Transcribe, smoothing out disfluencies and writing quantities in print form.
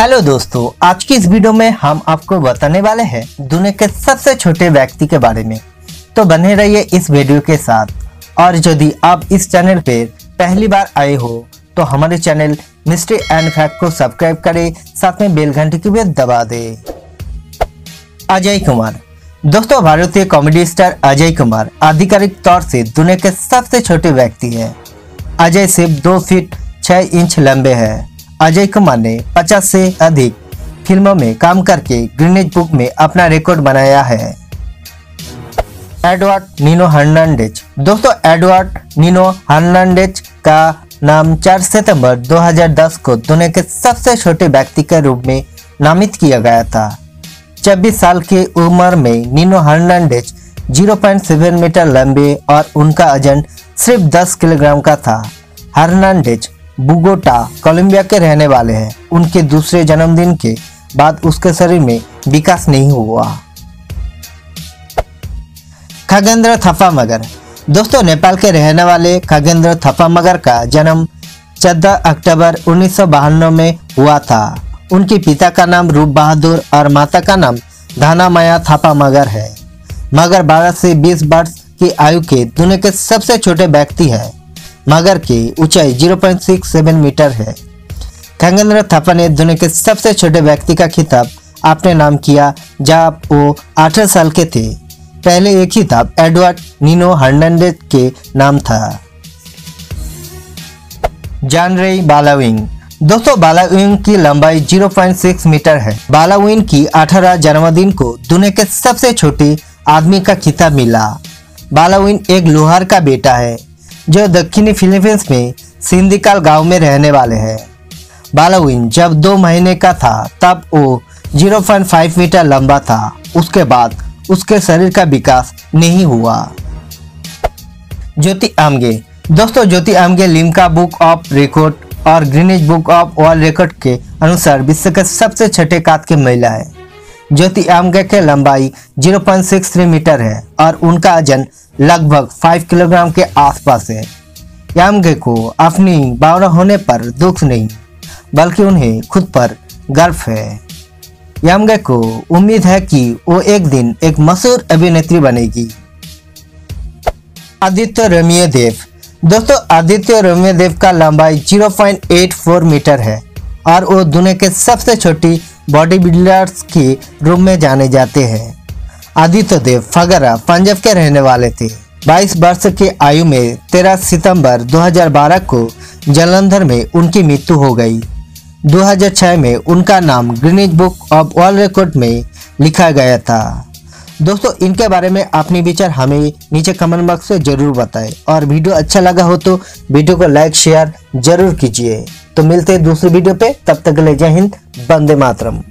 Hello दोस्तों, आज की इस वीडियो में हम आपको बताने वाले हैं दुनिया के सबसे छोटे व्यक्ति के बारे में। तो बने रहिए इस वीडियो के साथ। और यदि आप इस चैनल पर पहली बार आए हो तो हमारे चैनल मिस्ट्री एंड फैक्ट को सब्सक्राइब करें, साथ में बेल घंटी को भी दबा दें। अजय कुमार। दोस्तों, भारतीय कॉमेडी स्टार अजय कुमार आधिकारिक तौर से दुनिया के सबसे छोटे व्यक्ति हैं। अजय सिर्फ 2 फीट 6 इंच लंबे हैं। अजय कुमार ने 50 से अधिक फिल्मों में काम करके गिनीज बुक में अपना रिकॉर्ड बनाया है। Edward Nino Hernandez. दोस्तों, एडवर्ड नीनो हर्नांडेज का नाम 4 सितंबर 2010 को दुनिया के सबसे छोटे व्यक्ति के रूप में नामित किया गया था। 26 साल की उम्र में नीनो हर्नांडेज 0.7 मीटर लंबे और उनका वजन सिर्फ 10 किलोग्राम का था। हर्नांडेज बुगोटा, कोलंबिया के रहने वाले हैं। उनके दूसरे जन्मदिन के बाद उसके शरीर में विकास नहीं हुआ। खगेंद्र थापा मगर। दोस्तों, नेपाल के रहने वाले खगेंद्र थापा मगर का जन्म 14 अक्टूबर 1992 में हुआ था। उनके पिता का नाम रूप बहादुर और माता का नाम धनामाया थापा मगर है। मगर 12 से 20 वर्ष की आयु के दुनिया के सबसे छोटे व्यक्ति हैं। मगर की ऊंचाई 0.67 मीटर है। खगेंद्र थापा ने दुनिया के सबसे छोटे व्यक्ति का खिताब अपने नाम किया जब वो 18 साल के थे। पहले एक खिताब एडवर्ड नीनो हर्नांडेज के नाम था। Genre Balawing. दोस्तों, बालाविन की लंबाई 0.6 मीटर है। बालाविन की 18 जन्मदिन को दुनिया के सबसे छोटे आदमी का खिताब मिला। बालाविन एक लोहार का बेटा है जो दक्षिणी फिलीपींस में सिंधिकाल गांव में रहने वाले हैं। बालाविन जब 2 महीने का था तब वो 0.5 मीटर लंबा था। उसके बाद उसके शरीर का विकास नहीं हुआ। ज्योति आमगे। दोस्तों, Jyoti Amge Limca book of record और Guinness book of world record के अनुसार विश्व के सबसे छोटे कद की महिला है। ज्योति आमगे की लंबाई 0.63 मीटर है और उनका वजन लगभग 5 किलोग्राम के आसपास है। आमगे को अपनी बावरा होने पर दुख नहीं, बल्कि उन्हें खुद पर गर्व है। आमगे को उम्मीद है कि वो एक दिन एक मशहूर अभिनेत्री बनेगी। आदित्य रोमियो देव। दोस्तों, आदित्य रोमियो देव का लंबाई 0.84 मीटर है और वो दुनिया के सबसे छोटी बॉडी बिल्डर्स के रूप में जाने जाते हैं। आदित्य देव फगरा, पंजाब के रहने वाले थे। 22 वर्ष की आयु में 13 सितंबर 2012 को जलंधर में उनकी मृत्यु हो गई। 2006 में उनका नाम Guinness book of world record में लिखा गया था। दोस्तों, इनके बारे में अपने विचार हमें नीचे कमेंट बॉक्स में जरूर बताएं और वीडियो अच्छा लगा हो तो वीडियो को लाइक शेयर जरूर कीजिए। तो मिलते हैं दूसरे वीडियो पे, तब तक के लिए जय हिंद, वंदे मातरम।